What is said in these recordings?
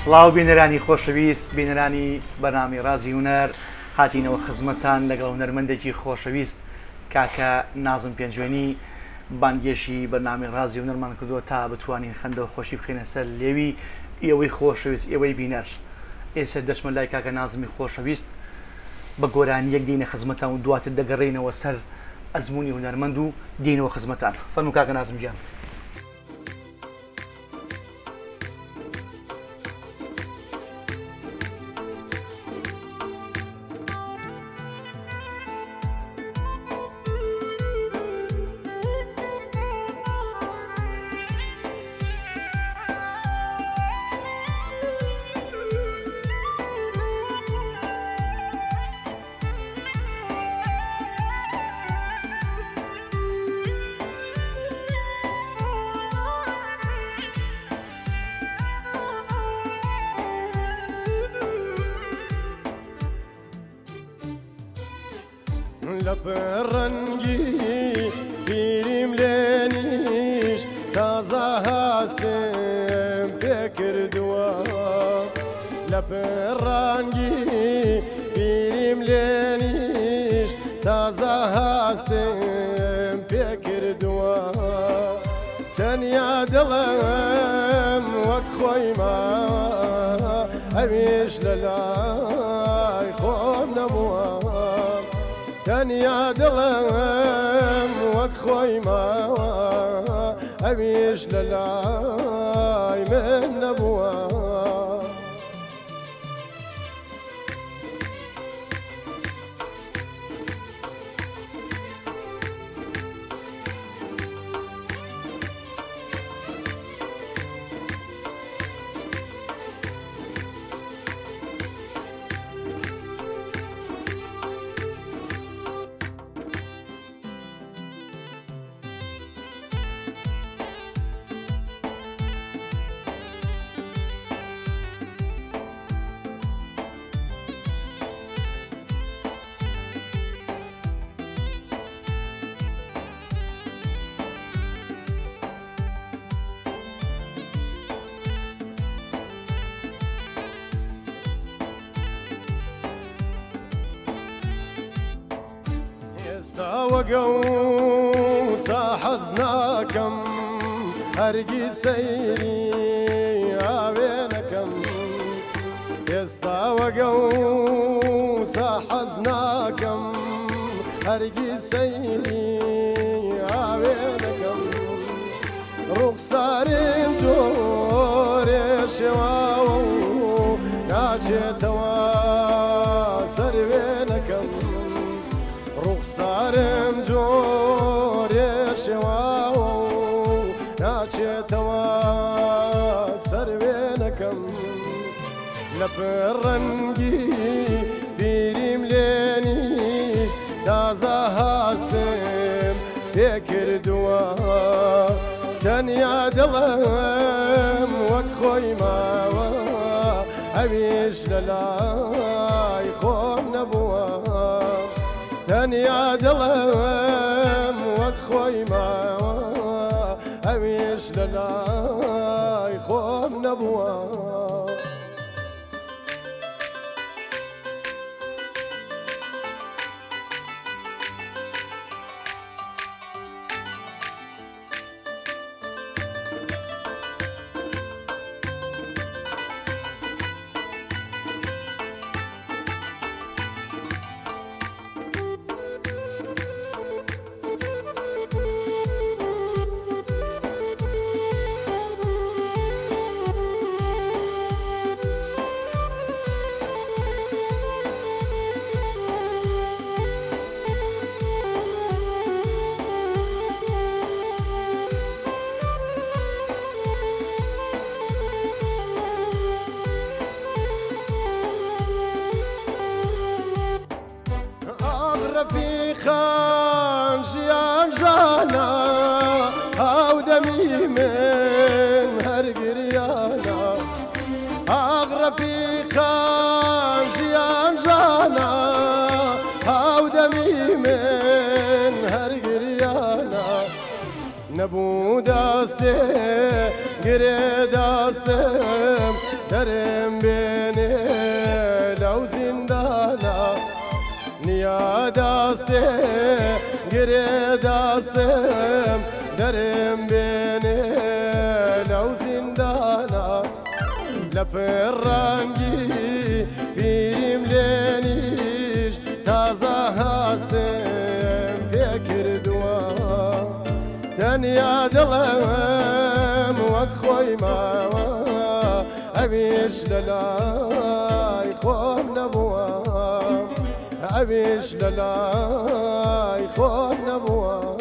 سڵاو بینەرانی خۆشەویست، بینەرانی بەنامی رازی هونەر، هاتینەوە خزمەتان لەگەڵ هونەرمەندێکی خۆشەویست کاکە نازم پێنجوێنی. بانگێشی بەنامی رازی هونەرمان کردووە تا بتوانین خەندە و خۆشی بخینە سەر لێوی ئێوەی خۆشەویست، ئێوەی بینەر. ئێستا دەچمە لای کاکە نازمی خۆشەویست بە گۆرانی یەک دینە خزمەتان و دواتر دەگەڕێنەوە سەر ئەزمموی هونەرمەند و دینەوە خزمەتان. فەرموو کاکە نازم گیان. لبرنگی بیریم لینیش تازه هستم بکردوام لبرنگی بیریم لینیش تازه هستم بکردوام دنیا دلم وقت خوی ما همیش لای خوام نموام دنیا دلم وەک خۆی ماوە ئەویش لە لای من نەبووە وقوسا حزناكم هرقي سيري عوينكم يستا وقوسا حزناكم هرقي سيري عوينكم رخصارين جوري شواو ناجي توا سروينكم رخصارم جوری شواو ناچه توا سر بینکم لبرنگی بیریم لینیش تازه هستم بکردوام دنیا دلم وەک خۆی ماوە هەمیش لە لای خۆم نەبووە دنیا دلم وەک خۆی ماوە هەمیش لە لای خۆم نەبووە نبود دست گرد دستم كرم بيني لو زندانا نيا داستي قري داستم درم بيني لو زندانا لبرانجي بيم لينيش تازا هاستم بيكر دوام دنيا دلم وكخوي ماوا أبيش للاي خوم نبوام أبيش للاي خوم نبوام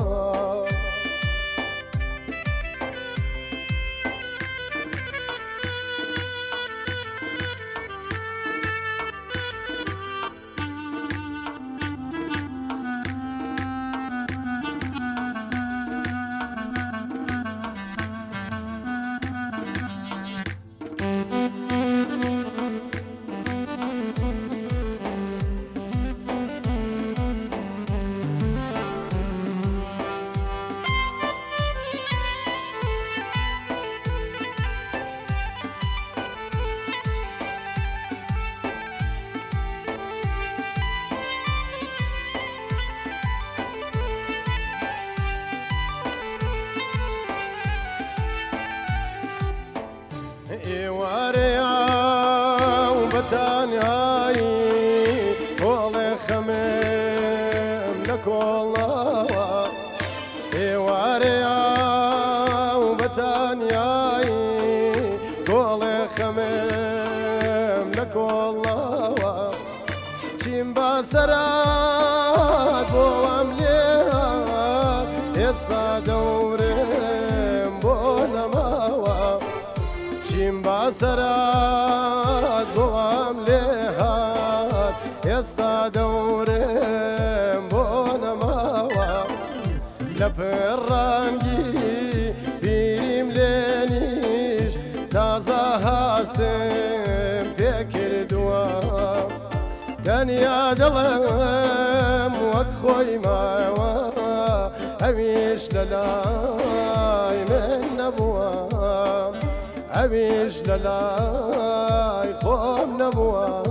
سرات بوام ليها يسا دورم بونا ماوا شيم باسرات بوام ليها يسا دورم بونا ماوا لبرانجي بيم لينيش تازا هاستم بيكر دوام دنيا دلم وكخوي ماوا أبيش للاي من نبوام أبيش للاي خوم نبوام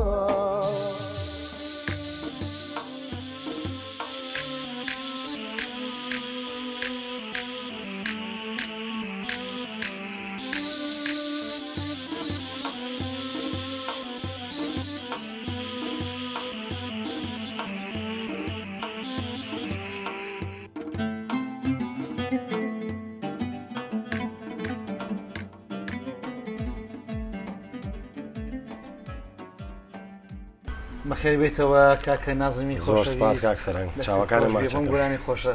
بخیر بیتوا کاک نازمی خوش شدی. زور سپاس کاک سران. چاوکانی ماست. بیام گرانی خوشه.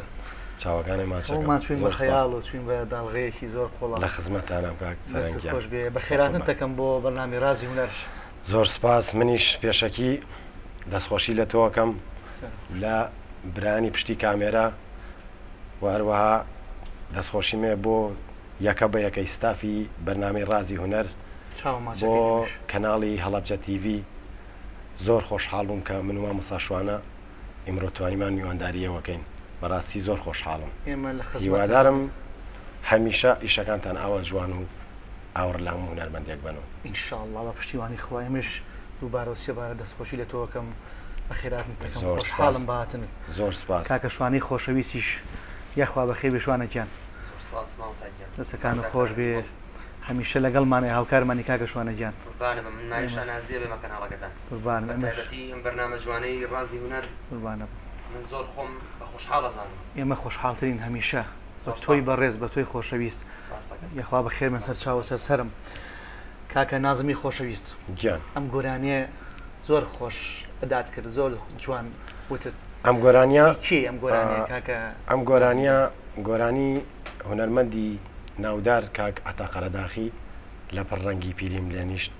چاوکانی ماست. او ما تویم بخیال و تویم به دلغی خیزور خلا. لخدمت آنام کاک سران کیا. خوش بی. بخیرات نتکم با برنامه رازی هنرش. زور سپاس منیش پیشکی دست خوشی لتو کم لا برانی پشتی کامرا و هر وها دست خوشی می با یکبه یک استافی برنامه رازی هنر با کانالی هلبجه تیوی زور خوشحالم که منوام مساشوانه امروزتوانی من میوانداریه و کین براسی زور خوشحالم. یوادارم همیشه ایشکان تن آواز جوانو آورلامو هنرمندی اگبانو. انشالله و پشتیوانی خواهیمش دوباره و سه بار دست خوشی لتو کم بخیرات نتکم خوشحالم باعث نت. زور سپاس. که کشوانی خوشویسیش یا خواب بخیر بشوانه کن. زور سپاس مامساجان. دستکانو خوش بی. همیشه لگل من هاوکار منی که کشوانه جان. قربانم من نایش آنازیه به مکان علاقه دارم. قربانم. تاریخی برنامه جوانی رازی هنر. قربانم. من زور خم با خوشحال زنم. یه من خوشحال ترین همیشه. با توی برز با توی خوشویست. یا خواب خیر من سر چاو سر سرم. که نازمی خوشویست. جان. ام گورانی زور خوش ادات کرد زور جوان بوده. ام گورانیا. چی ام گورانیا که. ام گورانیا گورانی هنرمندی. ناودار کاک عطا قرداخی لپر رنگی پیریم لینیشت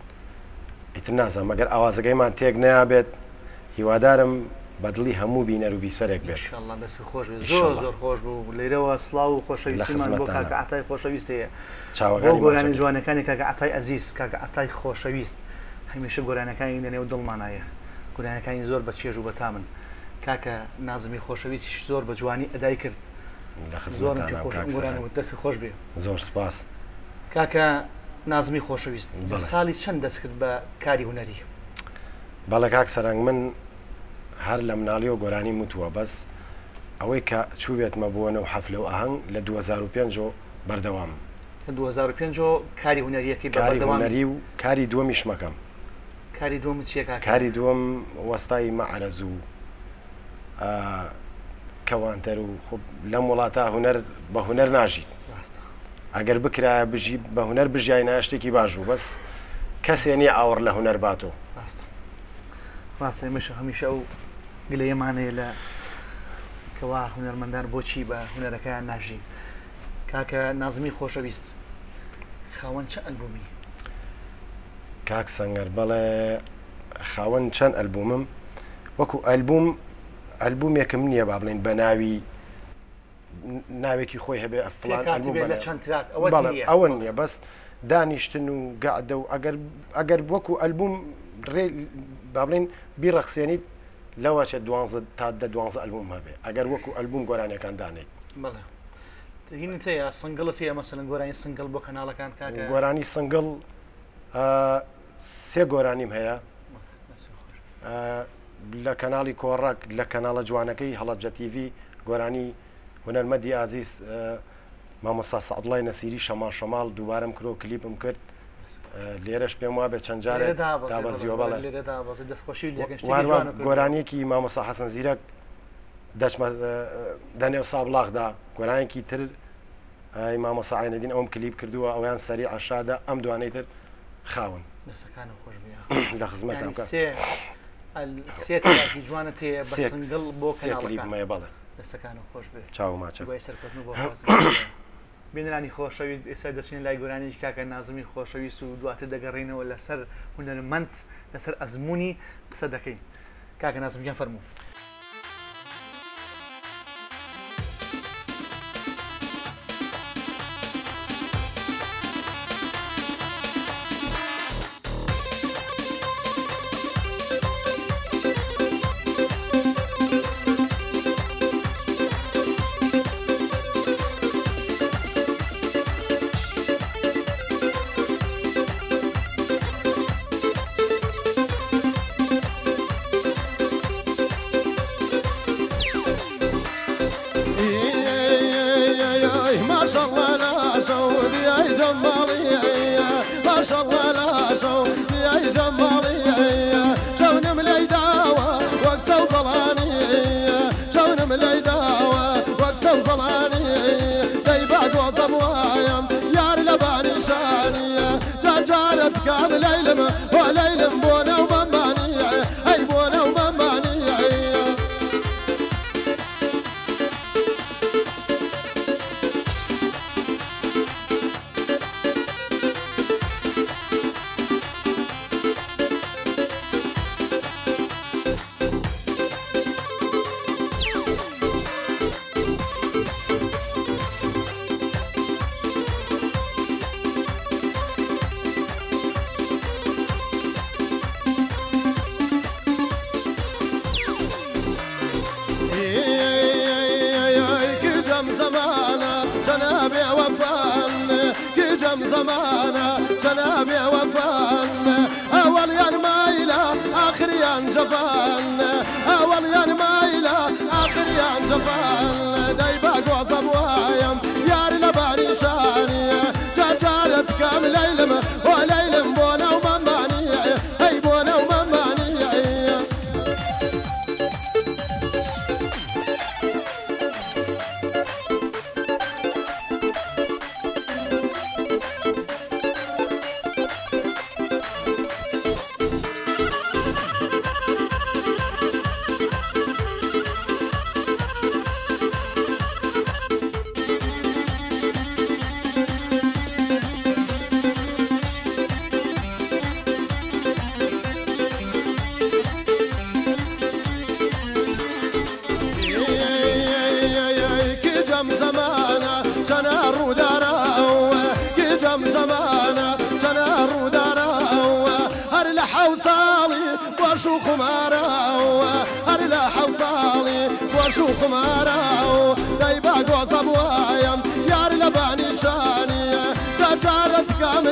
اتنازم مگر آوازگی من تیگ نیابید هیوادارم بدلی همو بینر و بیسرک بید انشالله دست خوش بید زور خوش بود لیره و اصلاو خوشویستی من بو کاک عطای خوشویستی بو گرانی جوانکانی کاک عطای عزیز کاک عطای خوشویست همیشه گرانکانی این نیو دل منایه گرانکانی زور بچیج و بتامن کاک نازمی خوشویستیش زور بجوانی ادای کرد زور خوش بی. زور سپاس. کاکا نازمی خۆشەویست ساڵی چەند دەست کرد بە کاری هونەری؟ بەڵێ کاک سەرنگ، من هەر لە مناڵیەوە گۆرانی متووە، بەس ئەوەی کە چووبێتمە بۆنەو حەفلە و ئاهەنگ لە 2005 بەردەوام 2005 کاری هونەریەکەی بەردەوام و کاری دووەمیش مەکەم. کاری دووەم چییە کاک؟ کاری دووەم وەستای مەعرەز و کەوانتەر و لەم وڵاتە هونەر بە هونەر ناژیت، ئەگەر بکرایە بە هونەر بژیایە شتێکی باش و بەس کەسێنی ئاوەڕ لە هونەر باتەوە. ڕاستە مەشە هەمیشە ئەو گلەیەمانەیە لە کەوا هونەرمەندان بۆچی بە هونەرەکەیان ناژین. کاکە نازمی خۆشەویست خاوەن چەند ئەلبومی؟ کاک سەنگەر، بەڵێ خاوەن چەند ئەلبومم؟ وەکو ئەلبومێکم نییە با بڵین بە ناوی ناوێکی خۆی هەبێ ئەفلان ئەوە نییە، بەس دانیشتن و گەعدە و ئەگەر وەکو ئەلبوم ڕێ با بڵین بیڕەخسێنیت لەوەچە 12 تا 12 ئەلبوم هەبێ، ئەگەر وەکو ئەلبوم گۆرانیەکان دانیت. بەڵێ هینت هەیە سنگڵت هەیە مەسەڵەن گۆرانی سنگڵ بۆ کەناڵەکان کاکە؟ گۆرانی سنگڵ سێ گۆرانیم هەیە، لە کەناڵی کۆڕەک، لە کەناڵە جوانەکەی هەڵەبجە تیڤی گۆرانی هونەرمەندی عزیز مامۆستا سەعدوڵای نەسیری شەماڵ شەماڵ دووبارەم کرۆ کلیپم کرد، لێرەش پێم وابێ چەند جارێک دابەزیوە. بەڵێ واروا گۆرانیەکی مامۆستا حەسەن زیرەک دەچمە دەنێو سابڵاغدا، گۆرانیەکی تر مامۆستا عینەدین ئەوم کلیپ کردووە، ئەویان سەری عەشادا، ئەم دوانەی تر خاون دەسەکانم خۆش بێ لە خزمەتم کە سێ تاکی جوانت هەیە بە سنگڵ بۆ کەناڵەکان. بەڵێ دەستەکانم خۆش بێ. چاو ماچە دوای سەرکەوتنەوە بۆ خۆشەویست. بینرانی خۆشەویست، ئێستا دەچین لای گۆرانیەکی کاکە نازمی خۆشەویست و دواتر دەگەڕێنەوە لەسەر هونەرمەند، لەسەر ئەزموونی قسە دەکەین. کاکە نازم گیان فەرموو.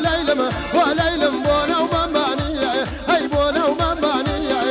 وليلم وليلم بونا ومبانية أي بونا ومبانية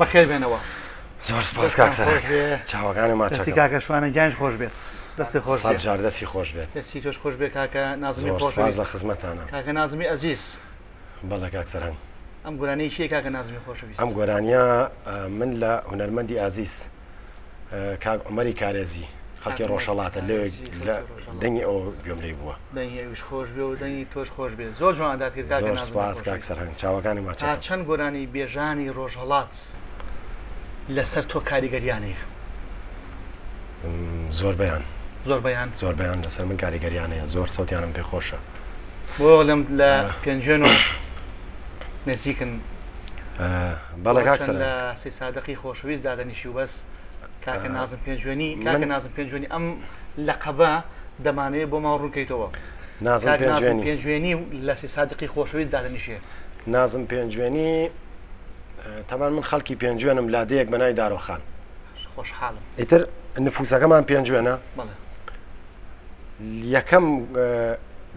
بخیر بینوا. زور سپاس کاکسر. چهوا کانی ما چه؟ دستی کاکا شوانه جنج خوش بیت. دستی خوش بیت. سازگار دستی خوش بیت. دستی توش خوش بیت کاکا نازمی خوش بیت. زور سپاس لخدمت آنها. کاکا نازمی عزیز. بالا کاکسران. ام گرانی چیه کاکا نازمی خوش بیت؟ ام گرانیا من لا هنرمندی عزیز کاک عمری کارزی خالقی روشلات لی دنی او جمله بوا. دنی اوش خوش بیو دنی توش خوش بیت. زور جوان داد کاکا نازمی. زور سپاس کاکسران. چهوا کانی ما چه؟ چند گرانی بیجانی روشلات. لسر تو کاریگریانه زور بیان زور بیان زور بیان لسر من کاریگریانه زور صوتیانم پی خوشه بولم لا پنجانو نزیکن بالا کاکسر لا سی صادقی خوشویز دادنیشی و بس کاک نازم پنجانی کاک نازم پنجانی ام لقبا دمانه با ما رون کیتوا نازم پنجانی لا سی صادقی خوشویز دادنیشی نازم پنجانی طبعا من خالقی پیانجوانم ملادی یک بنای دارو خان. خوش حالم. ایتر نفوسا کمان پیانجوانه. بله. یکم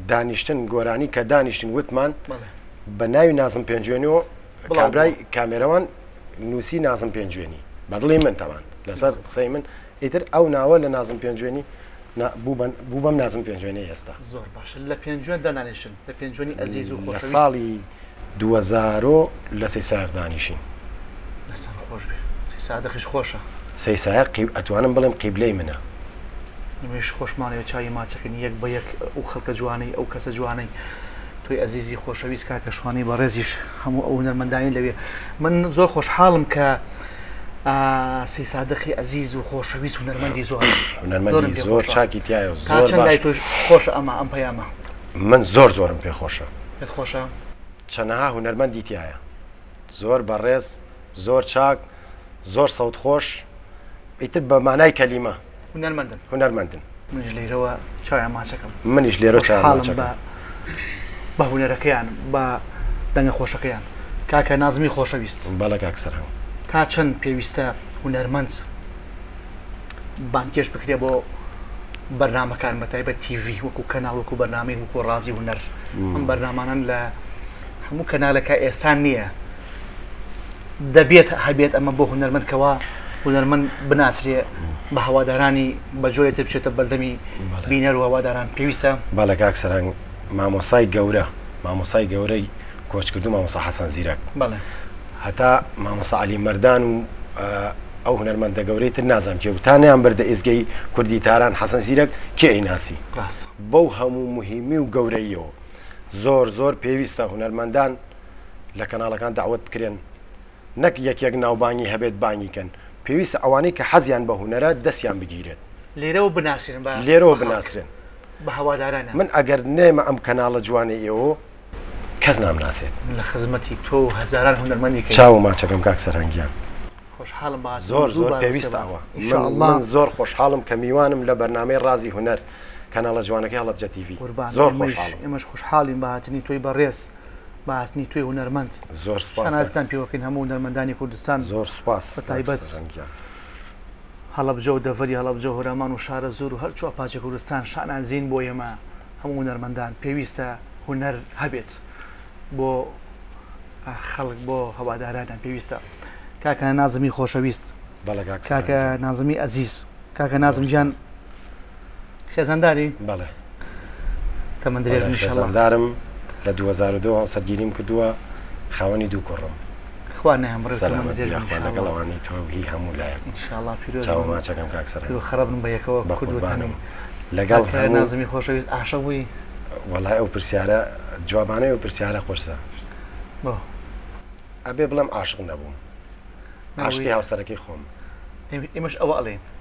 دانیشتن گورانی که دانیشتن وطمان. بله. بنای نازم پیانجوانیو کابرای کامروان نوسی نازم پیانجوانی. بدلی من طبعا. لسر قصی من ایتر او ناول نازم پیانجوانی نا بوبم نازم پیانجوانی است. زور باشه. لپیانجوان دانیشتن. لپیانجوانی عزیز و خوشویست. لسالی 2000 لسی ساق دانیشین. لسان خوش بی. سی ساق دخش خوشه. سی ساق اتوانم بلم قبلی منه. نمیش خوش مانی و چای ما تکنی یک با یک او خلق جوانی او کس جوانی توی عزیزی خوشویست که کشوانی با رزیش همو او نرمندانی لبی. من زور خوش حالم که سی ساق دخی عزیز و خوشویست و نرمندی زور. نرمندی زور چاکی تیایو زور باش. کچن دای توش خوش اما ام پیاما. من زور زورم پی خوشه. پید خوشه؟ چنها هنرمند دیتیایه زور بررس زور چاک زور صوت خوش ایتر به معنای کلمه هنرمندن هنرمندن منش لیرو چای ماسکم منش لیرو چای ماسکم حالا با هنرکیان با دنگ خوشکیان که که نازمی خوشویست بالا که اکثر هم که چند پیوسته هنرمند بانکیش بکری با برنامه کارم بتای با تیوی و کو کانال و کو برنامه و کو رازی هنر هم برنامه نان ل همو کانالەکە ئێستا نییە دەبێت هەبێت ئەمە بۆ هونەرمەندکەوە هونەرمەند بناسرێ بە هەوادارانی بەجۆیەتر بچێتە بەردەمی بینەر و هەواداران پێویستە بالا کاکسەران مامۆسای گەورە مامۆسای گەورەی کۆچکردو مامۆسا حەسەن زیرەک بەڵێ هەتا مامۆسا عەلی مەردان و ئەو هونەرمەندە گەورەی تر نازام کێ و تانیان بەردە ئێزگەی کوردی تاران حەسەن زیرەک کێ ئەیناسی ڕاست بەو هەموو مهمی و گەورەیەوە زور زور پیوسته هنرمندان لکانالکان دعوت بکرین نک یک یک ناوبانی هبت بانی کن پیوست آوانی که حذیان به هنرات دستیان بگیرد لیرو بناسرن با لیرو بناسرن به هوادارانه من اگر نیم ام کانال جوانی او کس نام ناسید من خدمتی تو هزاران هنرمندی که چاو ما چکم که اکثر هنگیان خوشحالم با زور زور پیوسته آوا من زور خوشحالم کمیوانم لبرنامه رازی هنر کانال جوانکی هلبجه تیوی زور خوشحالم امش خوشحالیم به هاتنی توی بررس به هاتنی توی هنرمند زور سپاس شان هستن پیوکین همو هنرمندانی کوردستان زور سپاس بتایبت هلبجه و دەڤەری هەڵەبجە و هەورامان و شارە زۆر و هەرچوو ئاپاچی کوردستان شانان زین بۆ ئێمە هەموو هونەرمەندان پێویستە هونەر هەبێت بۆ خەڵک بۆ هەوادارانان پێویستە کاکە نازمی خۆشەویست کاکە نازمی عەزیز کاکە نازم گیان خێزانداری؟ بەڵێ تەمەندرێت ئینشاڵڵا خێزاندارم لە ٢٠٠٢ هاوسەرگیریم کردووە خاوەنی دوو کوڕم خوا نەهێمڕێت تەمەندرێت لەگەڵ ئەوانەی تۆ هی هەموو لایەک ئینشاڵڵا پیرۆز بم چاوم ماچەکەم کاکسەران پیرۆ خەرە بن بە یەکەوە کوردوەتانم لەگەڵ هەموو نازمی خۆشەویست عاشق بووی وەڵای ئەو پرسیارە جوابانەی ئەو پرسیارە قورسە ابي بلم عاشق نبوم عاشقي هاو سركي خوم ايمش اوالين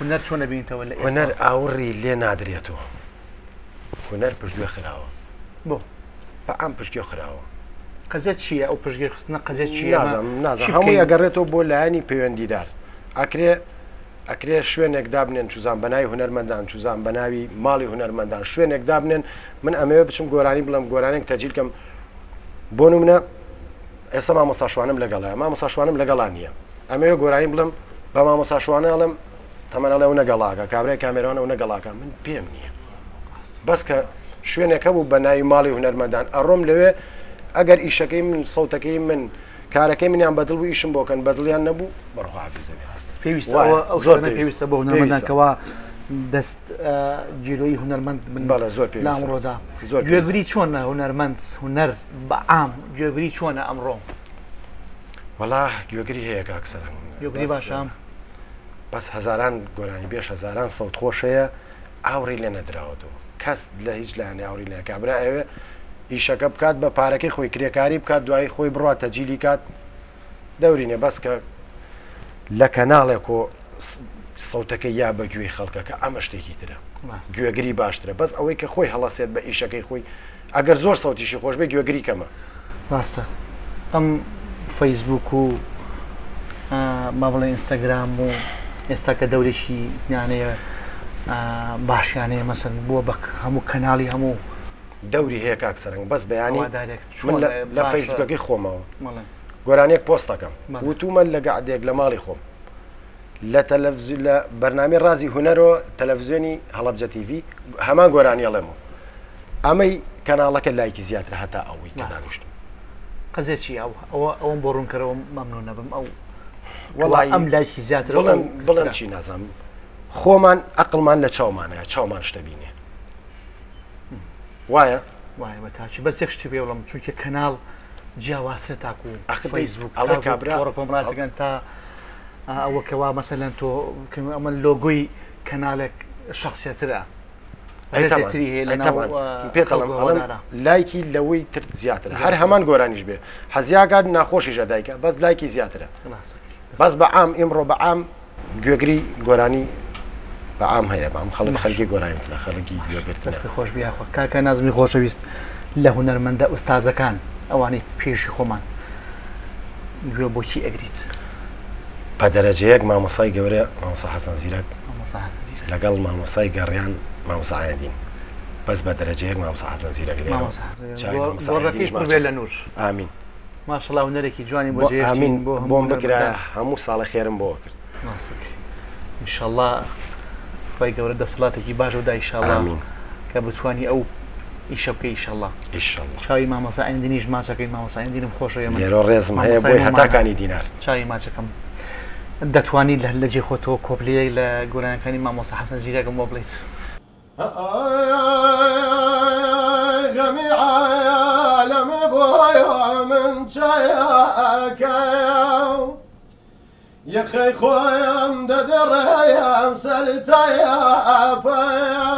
هنر شلون دبيني توا ولا هنر اوري لي نادريته هنر بجوي خراوه بو فعم بجوي خراوه قزات شيء او بجوي خصنا قزات شيء نازم همو يقريته بولاني بيوندي دار اكري شوێنێک دابنێن چوزان بەناوی هونەرمەندان چوزان بەناوی ماڵی هونەرمەندان شوێنێک دابنێن من ئەمەوێ بچم گۆرانی بڵم گۆرانێک تەجیل کەم بۆ نمونە ئێستا مامۆساشوانم لەگەڵایە مامۆساشوانم لەگەڵا نییە ئەمەوێ گۆرانی بڵم بە مامۆساشوانە ئەڵم تەمەنەڵێ و نەگەڵاکە کابرای کامێرانە و نەگەڵاکە من پێم نییە بەس کە شوێنێکە بوو بەناوی ماڵی هونەرمەندان ئەڕۆم لەوێ ئەگەر ئیشەکەی من سەوتەکەی من کارەکەی منیان بەدڵ بوو ئیشم بۆکەن بەدڵیان نەبوو بەڕوابزەوێ هەست پێویستە ئەو شوێنە پێویستە بۆ هونەرمەندانکەوە دەست گیرۆیی هونەرمەند بن بەڵێ زۆر پێویستە لە ئەمڕۆدا گوێبری چۆنە هونەرمەند هونەر بەعام گوێبری چۆنە ئەمڕۆ وەڵا گوێگری هەیە کاکسەرم گوێبری باشە بەس هەزاران گۆرانی بێش هەزاران سەوت خۆشەیە ئاوری لێ نەدراوەتەوە کەس لە هیچ لایەنێ ئاوری لێ کابرا ئەوێ ئیشەکە بکات بە پارەکەی خۆی کرێکاری بکات دوایی خۆی بڕاتە جیلی کات دەورینێ بەس کە لە کەناڵێک و سەوتەکە یا بە گوێی خەڵکەکە ئەمە شتێکی ترە گوێگری باشترە بەس ئەوەی کە خۆی هەڵەسێت بە ئیشەکەی خۆی ئەگەر زۆر سەوتیشی خۆش بێ گوێگری کەمە ڕاستە ئەم فەیسبوک و مەبڵێ ئینستاگرام و ئێستا کە دەورێکی یانەیە باشیانەیە مەسن بووە بە هەموو کەناڵی هەموو دەوری هەیە کاکسەرنگ بەس بەیانی لە فەیسبوکەکەی خۆمەوە گۆرانێک پۆستەکەم وتومە لە گەعدێک لە ماڵی خۆم لە بەرنامەی رازی هونەرۆ تەلەڤیزۆنی هەڵەبجە تیڤ هەمان گۆرانی ئەڵێمەوە ئەمەی کەناڵەکە لایکی زیاتر هەتا ئەوەی تەدانیشتم قەزێکی ئەوەم بۆ ڕوونکەرەوە مەمنوون نەبم ئەو وەڵای ئەم لایکی زیاتر بڵێم چی نازانم خۆمان عەقڵمان لە چاومانەیە چاومان شتە بینێ وایە وایە بەتاچی بەس یەک شتی پێ بڵێم چونکە کەناڵ جیاواسە تاکو فەیسبوک تۆڕۆکۆمڕاتگەن تا ئەوەکەوا مەسەلەن تۆ ئەمە لۆگۆی کەناڵێک شەخسیەترە ئەتری هەیە لەناو پێڵەم لایکی لەوەی تر زیاترە هەر هەمان گۆرانیش بێ حەزیاگات ناخۆشیشە دایکە بەس لایکی زیاترە بەس بەعام ئیمڕۆ بەعام گوێگری گۆرانی بەعام هەیە بام خەڵک خەلکی گۆرانیترە خەڵکی گوێگرتنە خۆش بیاخوا کاکە نازمی خۆشەویست لە هونەرمەندە ئوستازەکان ئەوانەی پێشی خۆمان گوێ بۆچی ئەگریت بە دەرەجەیەک مامۆسای گەورە مامۆسا حەسەن زیرەک لەگەڵ مامۆسای گەڕیان مامۆسا عایەدین بەس بە دەرەجەیەک مامۆسا حەسەن زیرەک ڕەفیق بێ لە نور ئامین ماشەڵڵا هونەرێکی جوانی بۆ ئامین بۆم بکرا هەموو ساڵە خێرم بۆوە کرد ئینشاڵڵا خی گەورە دەسەڵاتێکی باش و دا ئینشاڵڵا کە بتوانی ئەو ئیشە بکە ئینشاءڵڵا چاوی مامۆسا ئایندینیش ماچەکەی مامۆسا ئایندینم خۆشەوێ لێرۆ ڕێزم هەیە بۆی هەتاکانی دینار چاوی ماچەکەم دەتوانیت لە جێ خۆتەوە کۆبلەیەک لە گۆرانیەکانی مامۆسا حەسەن زیرەکم بۆ بڵێیت جەمیعە عالەمە بۆیەوە من چایە ئەکەیە یەخەی خۆیەم دەدەڕێیەم سەرتایە ئەپەیە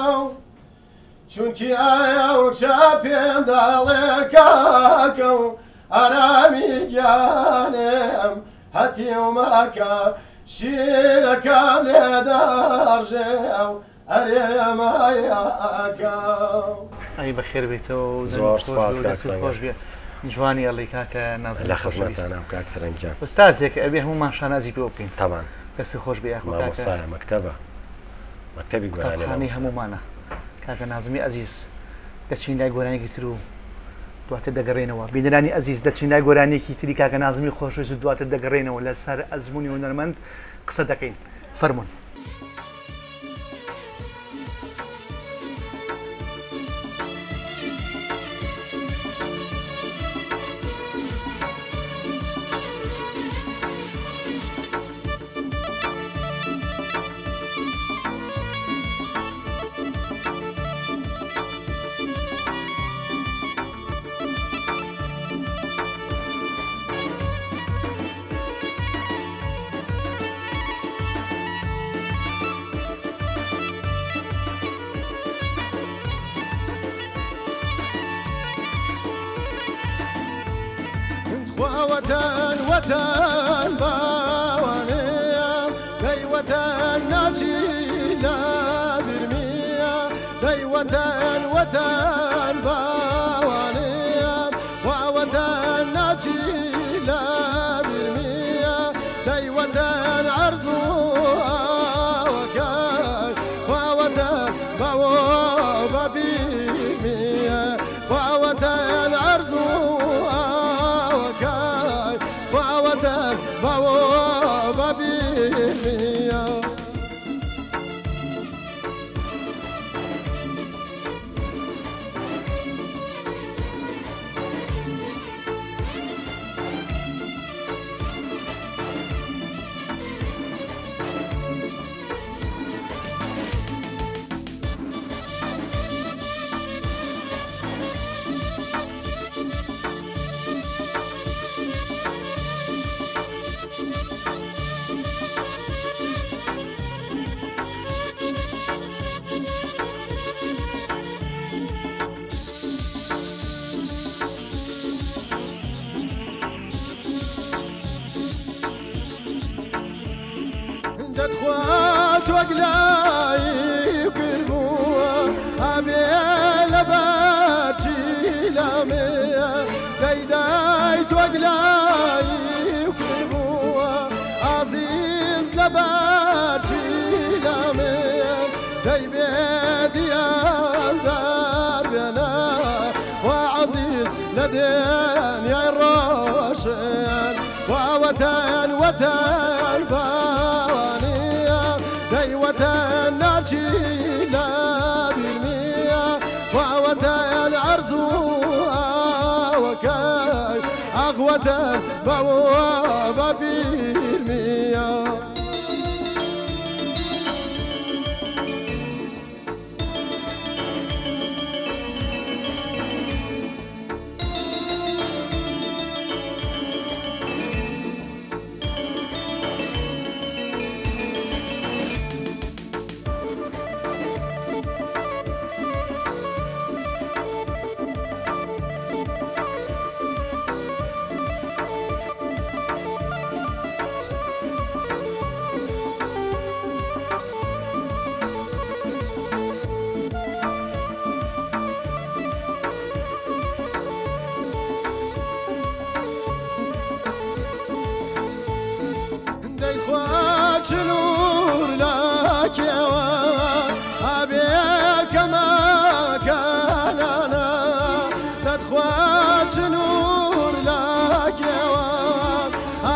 چونکی ئایا و چاپێم داڵێکاکە و ئارامی گیانێم هەتی و ماکە شیرەکەم لێداڕژێ و ئەرێمایەکە ئەی بەخێر بێتەوە زۆر سپاس خۆش بێ جوانی ئەڵی کاکە نازم لە خزمەتانە کاکسەرنجان ئوستازێک ئەبێ هەمومان شانازی پێ بکەین تەمان دەستی خۆش بێ مامۆستایە مەکتەبە مەکتەبی گۆرانی هەمومانە کاکە نازمی عزیز دەچین لای گۆرانیەکی تر و دواتر دەگەڕێنەوە بینەرانی عزیز دەچین لای گۆرانیەکی تری کاکە نازمی خۆشویست و دواتر دەگەڕێنەوە لەسەر ئەزموونی هونەرمەند قسە دەکەین فەرمون ووطن وطن باوانیم دی وطن ناچیلا برمیا دی وطن وطن باوانیم ووطن ناچیلا برمیا دی وطن عرضو آوکای ووطن باو بابیمیا ووطن عرضو دخوات وقلاي وقربوها أبي لباتي لاميها ديدايت وقلاي وقربوها عزيز لباتي لاميها دي بيدي الدار بنا وعزيز لدين يا الراشد ووتن وتن باواني ووطن ناچیلا برمیا ووطن عرضو آوکای اغوطن باو برمیا شنور لك يا أبيك ما كان أنا تدخل شنور لك يا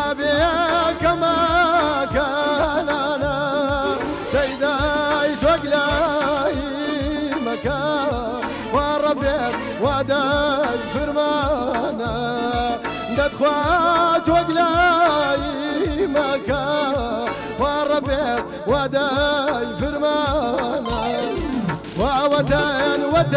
أبيك ما كان أنا تيداي تقلعي مكان وربيت وداك فرمانا تدخل تقلعي مكان وربيت وداي فرمانا ووطن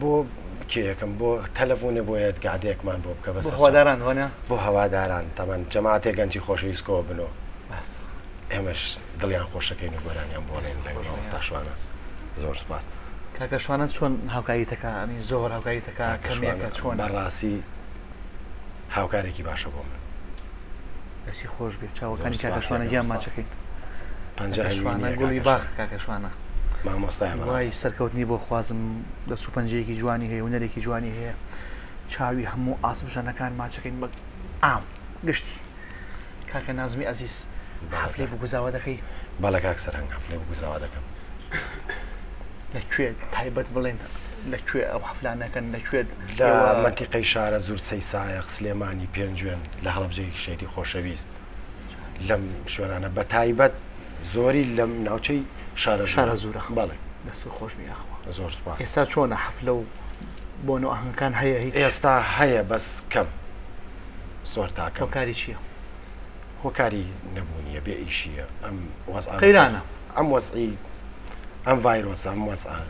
بو کیه کم بو تلفن باید قاعده یک من بوب که بس هواداران هونه بو هواداران تمام جماعتی گنجی خوشی اسکو بنو بس همش دلیان خوشه که اینو برانیم بولیم استشوانه زور سپاس که شوانه چون هوکایی تکه امی زور هوکایی تکه کمیه که چون براسی هوکاری کی باشه بوم اسی خوش بی چاو کنی کاکشوانه یه ماچه کی کاکشوانه گلی باخ کاکشوانه ما مستعمره وای سرکوت نیبو خوازم دستو پنجی کی جوانی هی ونری کی جوانی هی چاوی همو آسم شنکان ماچه کی بگ آم گشتی کاک نازمی عزیز حفله بگذار دکی بالا کاک سرنگ حفله بگذار دکم لکوی تایبت بلند لکوی حفله نکن لکوی لا منطقه شهر زور سیسایق سلیمانی پنجون لحلبجی شهری خوشویست لم شورانه بتایبت زوری لم ناوچی شهر زوره بله دست خوش می اخوا زور سپاس استا چون حفله بونو اهنکان هيا هیچ استا هيا بس کم زور تا کم کاری چیه هو کاری نبونیه به ایشیه ام وضع قیرانه ام وضعی ام فيروس ام وسعة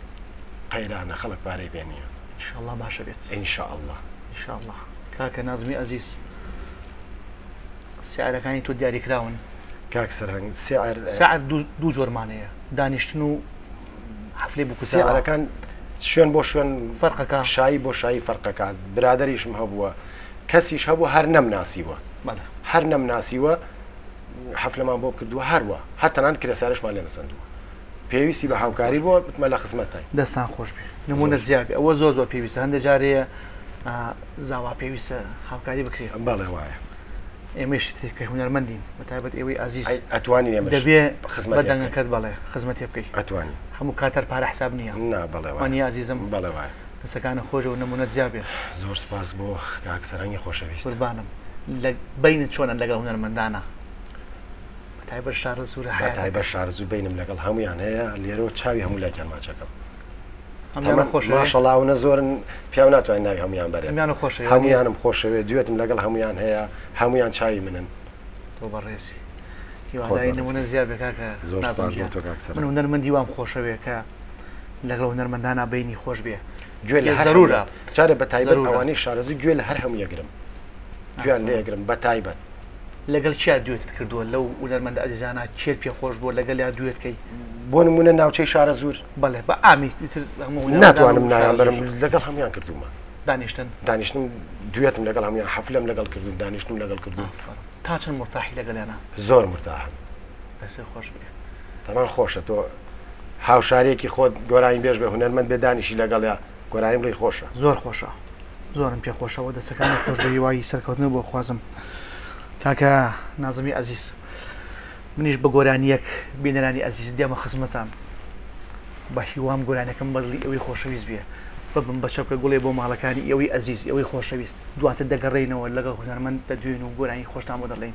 قيرانا خلق باري بيني ان شاء الله ما شبيت ان شاء الله ان شاء الله كاك نازمي عزيز سعر كاني تو دياري كراون كاك سرهن سعر دو جور معنيه دانشتنو حفله بو سعر كان شون بو شون فرقك شاي بو شاي فرقك برادريش مهبوا كسيش هبوا هر نم ناسيوا بله هر نم ناسيوا حفله ما بو كردوا هروا حتى انا كره سعرش ما لنا صندوق پیویسی به همکاری بود، متملا خدمتای. دستان خوش بی. نمونه زیادی. اول زود و پیویس. هند جاری زاوا پیویس همکاری بکری. باله وای. امیشی که هنرمندیم. متعهد ایوی عزیز. اتوانی نمیشه. دبی خدمت. بدن کد باله. خدمتی بکی. اتوانی. همون کاتر پر حساب نیا. نه باله وای. منی عزیزم. باله وای. مسکان خوش و نمونه زیادی. زور سپاس بو که اکثرانی خوش بیست. قربانم. بین چون لگه هنرمندانه. تایبر شارزور حیات. تایبر شارزور بینم لگل همون یعنی لیرو چایی همون لگل ماچکم. همیان خوشه. ماشاءالله و نزورن پیامنات و این نهی همیان بره. همیان خوشه. همیانم خوشه. دیوتم لگل همیان هیا همیان چایی منن. تو بررسی. یه وقتایی نمونه زیاد بکار که نازم کرد. من هنرمندیم خوشه بکار. لگل هنرمندانه بینی خوش بیه. جویل هر ضروره چاره بتایبت اوانی شارزی جویل هر همو یگرم جویل لی یگرم بتایبت لەگەڵ چیا دوێتت کردووە لەو وەرمەندە ئازیزانە چێر پێ خۆش بووە لەگەڵ یا دوێت کەی بۆ نمونە ناوچەی شارە زور بەڵێ بە ئامی ناتوانم نایان بەرم لەگەڵ هەمویان کردوومە دانیشتن دوێتم لەگەڵ هەمویان حەفلەم لەگەڵ کردووم دانیشتم لەگەڵ کردووم تا چەند مرتاحی لەگەڵیانە زۆر مرتاحم بەسێ خۆش بێ تەمان خۆشە تۆ هاوشارێکی خۆت گۆرانی بێژ بێ هونەرمەند بێ دانیشی لەگەڵیا گۆرانیم ڕێی خۆشە زۆر خۆشە زۆرم پێ خۆشەوە دەستەکانی خۆش بە هیوایی سەرکەوتنەوە بۆ خوازم کاکە نازمی عزیز منیش بە گۆرانیەک بینەرانی عزیز دێمە خزمەتان بە هیوام گۆرانەکەم بەدڵی ئەوەی خۆشەویست بێ ببم بە چەپکە گوڵێ بۆ ماڵەکانی ئەوەی عزیز ئەوەی خۆشەویست دواتە دەگەڕێنەوە لەگەڵ هونەرمەند دەدوێن و گۆرانی خۆشتان بۆ دەڵێن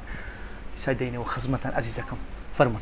ئیسا دێنەوە خزمەتان عزیزەکەم فەرمون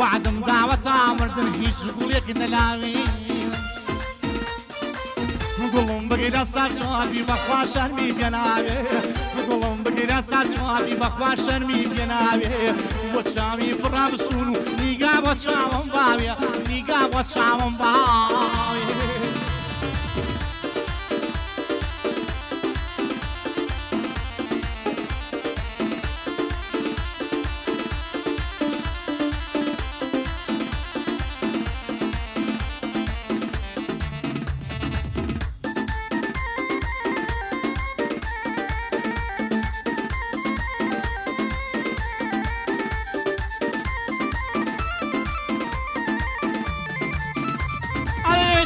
وعدم دعوة عمر دنهي شغولي كنا لعبي قولهم بغير ساتشو عبي بخوا شرمي بينابي قولهم بغير ساتشو عبي بخوا شرمي بينابي وشامي برابسونو نيقا وشامن بابي نيقا وشامن بابي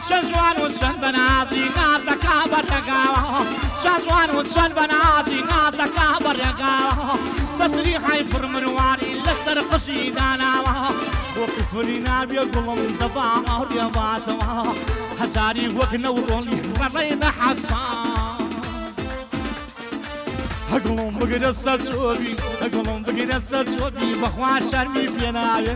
شجوان وشن بنازي نازكا برقاوه تسريحي برمرواني لسر قشيداناوه وقفرنا بيقولهم دفاع رياضاتوه حزاري وقنورولي ورينا حسان اقولهم بقينا السلسوبي اقولهم بقينا السلسوبي بخوا شرمي بيناوي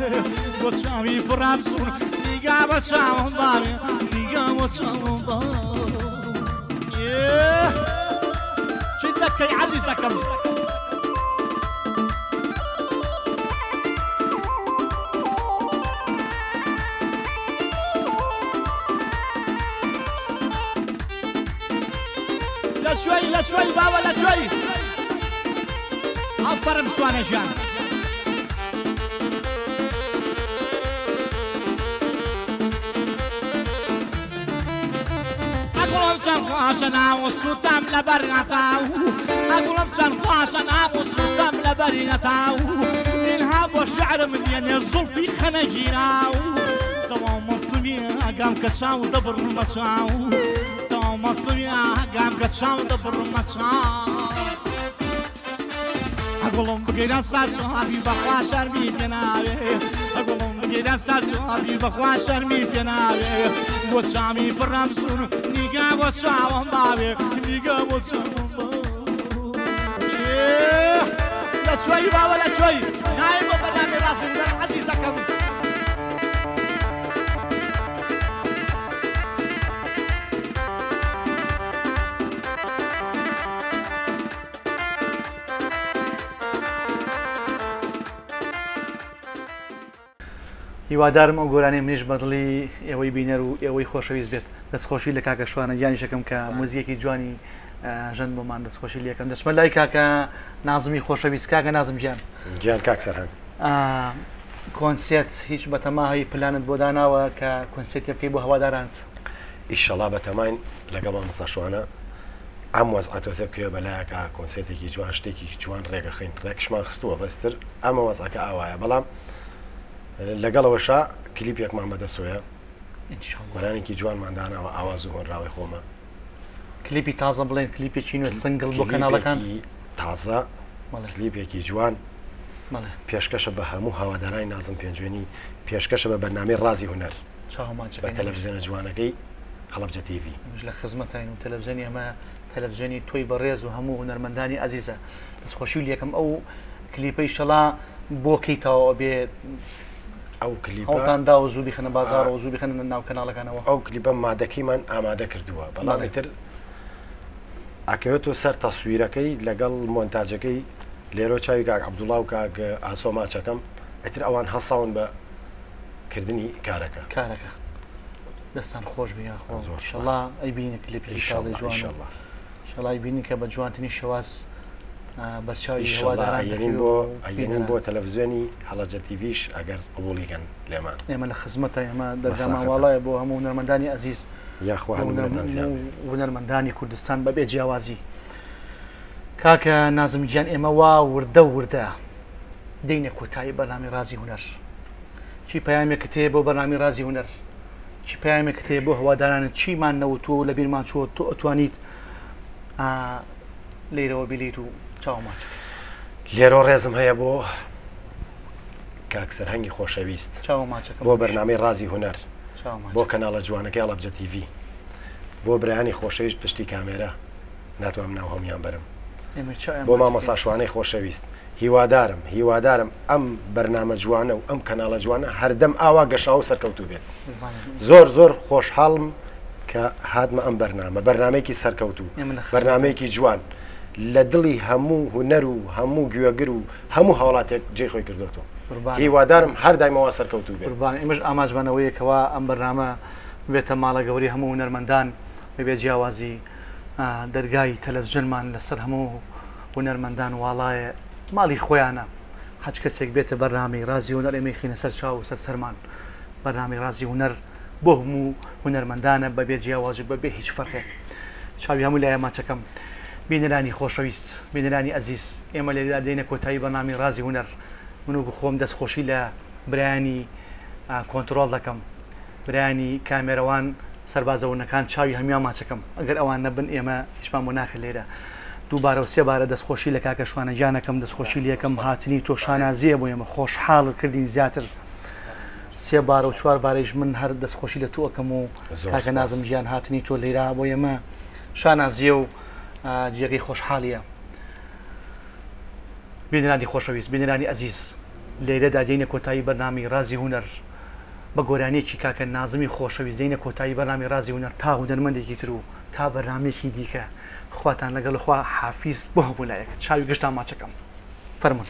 وشامي برابسون نيقا وشامن بابي نيقا وشامن بابي شدك يا عزيزك لا شوي لا شوي بابا لا شوي عبر مشواني جان خواشنا و سوتم لبرنتاو اقولم چن خواشنا و سوتم لبرنتاو اینها با شعر من یعنی زلفی خنجیراو دوام سوی اگم کچاو دبر مچاو دوام سوی اگم کچاو دبر مچاو اقولم بگیرن سازو آبی بخوا شرمی کناره اقولم بگیرن سازو آبی بخوا شرمی کناره و شامی برم سونو نگاه و شام بابی نگاه و شام بابی لشوی بابا لشوی نایم و برنامه راستی عزیزا کم هیوادارم ئەو گۆرانەی منیش بەدڵی ئەوەی بینەر و ئەوەی خۆشەویست بێت دەستخۆشی لە کاکە شوانە گیانیشەکەم کە مۆزیەکی جوانی ژەن بۆمان دەستخۆشی لەکەم دەچمە لای کاکە نازمی خۆشەویست. کاکە نازم گیان گیان کاکسەر کۆنسێرت هیچ بەتەماهی پلانت بۆ داناوە کە کۆنسێرتی بکەی بۆ هەوادارانت؟ ئینشەڵڵا بەتەماین لەگەڵ مەسا شوانە ئەم وەزعەتۆزە بکەوێ بەلایەکە کۆنسێرتێکی جوان شتێکی جوان ڕێگەخین ڕێکشمان خستووە بەستر ئەمە وەزعەکە ئاوایە بەڵام لەگەڵەوەشا کلیپێکمان بەدەسوە گۆرانێکی جوانماندانەوە ئاواز و هۆنراوی خۆمە کلیپی تازە بڵێن کلیپێکی نوێ سنگڵ بۆ کەناڵەکان تازە کلیپێکی جوان پێشکەشە بە هەموو هەوادارانی نازم پێنجوێنی پێشکەشە بە بەرنامەی رازی هونەر بە تەلەڤیزیۆنە جوانەکەی هەڵەبجە تیڤ لە خزمەتین و تەلەڤیزیۆنی ئەمە تەلەڤیزیۆنی تۆی بەڕێز و هەموو هونەرمەندانی عەزیزە دەستخۆشی و یەکەم ئەو کلیپەی شەڵا بۆ کەیتەوە بێ ئەو کلیپان دا وزوو بخنە بازار و وزوو بخنە ناو کەناڵەکانەوە ئەو کلیپە مادەکەیمان ئامادە کردووە بەڵام تر ئەکەوێت و سەر تەسویرەکەی لەگەڵ مۆنتاژەکەی لێرۆ چاوی کاک عەبدوڵڵا و کاک ئاسۆ ماچەکەم ئەتر ئەوان هەساون بە کردنی کارەکە دەستان خۆش بیا خۆشڵا ئەیبینی کلیپی شڵی جوان شڵای بینی کە بە جوانتنی شێواز ئەینین بۆ تەلەڤیزیۆنی هەڵەبجە تیڤیش ئەگەر قبوڵیکەن لێمان ئێمە لە خزمەتە ئێمە دەرگاماوەڵایە بۆ هەموو هونەرمەندانی عەزیز یاخوا هونەرمەندانی کوردستان بەبێ جیاوازی. کاکە نازم گیان ئێمە وا وردە وردە دینە کۆتایی بەرنامەی رازی هونەر چی پەیامێکت هەیە بۆ بەرنامەی رازی هونەر؟ چی پەیامێکت هەیە بۆ هەوادارانت؟ چیمان نەوتووە و لەبیرمان چووە تۆ ئەتوانیت لێرەوە بیلیت و چاومات لێرۆ ڕێزم هەیە بۆ کاکسەر هەنگی خۆشەویست بۆ بەرنامەی رازی هونەر بۆ کەناڵە جوانەکەی هەڵەبجە تیڤ بۆ برایانی خۆشەویست پشتی کامێرە ناتوانم ناو هەمیان بەرم بۆ مامۆستا شوانەی خۆشەویست هیوادارم ئەم بەرنامە جوانە و ئەم کەناڵە جوانە هەردەم ئاوا گەشاو و سەرکەوتوو بێت. زۆر خۆشحاڵم کە هاتمە ئەم بەرنامەیەکی سەرکەوتوو بەرنامەیەکی جوان لە دڵی هەموو هونەر و هەموو گوێگر و هەموو هاوڵاتێک جێ خۆی کردوێتەوە هیوادارم هەر دایمەوە سەرکەوتوو بێت. ئێمەش ئاماژبانەوەیەکەوە ئەم بەرنامە بێتە ماڵە گەوری هەموو هونەرمەندان بەبێ جیاوازی دەرگای تەلەڤیزیۆنمان لەسەر هەموو هونەرمەندان وڵایە ماڵی خۆیانە هەچ کەسێک بێتە بەرنامەی رازی هونەر ئێمەی خینە سەر چاو و سەرسەرمان بەرنامەی رازی هونەر بۆ هەموو هونەرمەندانە بەبێ جیاوازی بەبێ هیچ فەرقێک. چاوی هەموو لای ماچەکەم بینەرانی خۆشەویست بینەرانی عەزیز ئێمە لێرەدا دێنە کۆتایی بەرنامەی رازی هونەر من و بخۆم دەستخۆشی لە برایانی کۆنترۆڵ دەکەم برایانی کامێرەوان سەربازەونەکان چاوی هەمیان ماچەکەم ئەگەر ئەوان نەبن ئێمە هیچمان بۆ ناکرێت لێرە دووبارە و سێبارە دەستخۆشی لە کاکە شوانە گیانەکەم دەستخۆشی لەکەم هاتنی تۆ شانازیە بۆ ئێمە خۆشحاڵت کردین زیاتر سێبارە و چواربارەیش من هەر دەستخۆشی لە تۆکەم و کاکە نازم گیان هاتنی تۆ لێرە بۆ ئێمە شانازیە و جێگەی خۆشحاڵیە. بینەرانی خۆشەویست بینەرانی عەزیز لێرەدا دێنە کۆتایی بەرنامەی رازی هونەر بە گۆرانێکی کاکە نازمی خۆشەویست دێنە کۆتایی بەرنامەی رازی هونەر تا هونەرمەندێکی تر و تا بەرنامێکی دیکە خواتان لەگەڵ خوا حافیز بۆ هەموو لایەک. چاوی گەشتان ماچەکەم فەرمون.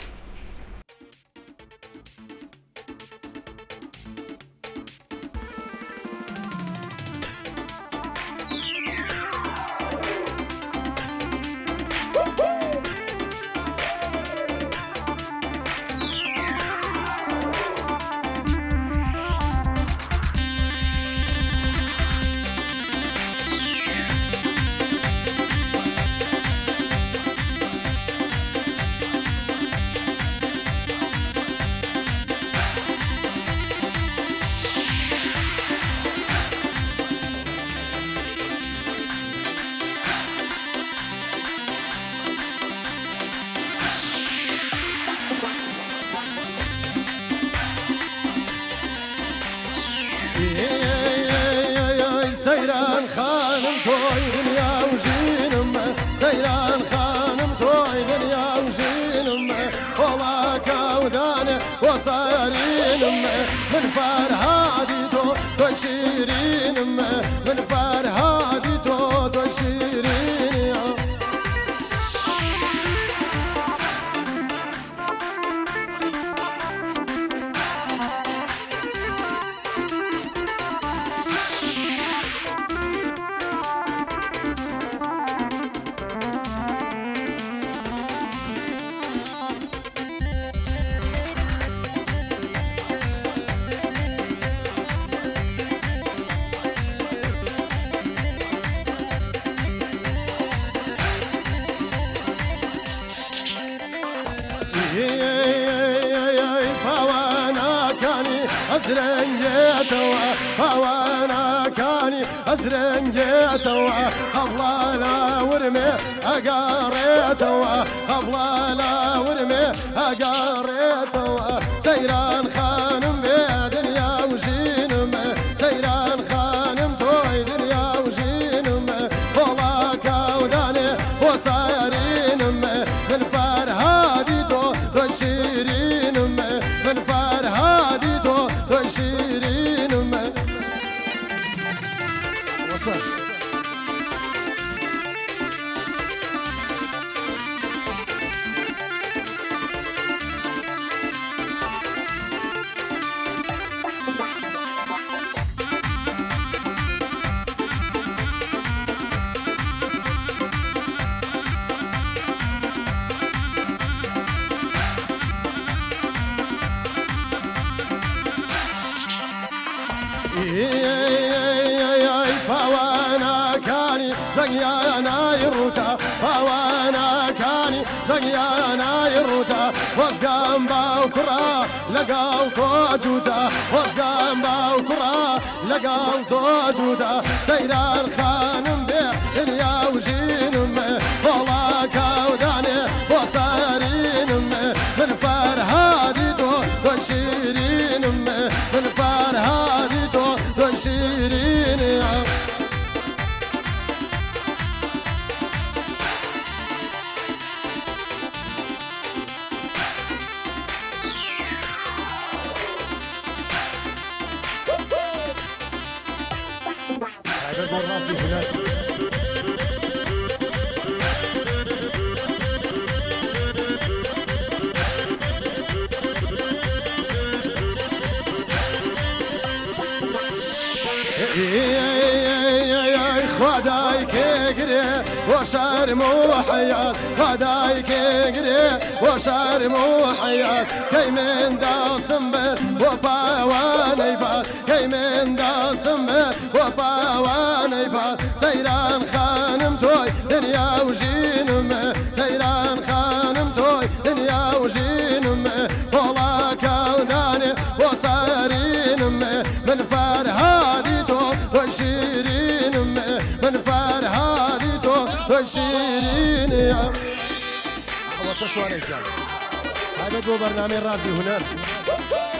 هذا هو برنامج رازي هنار.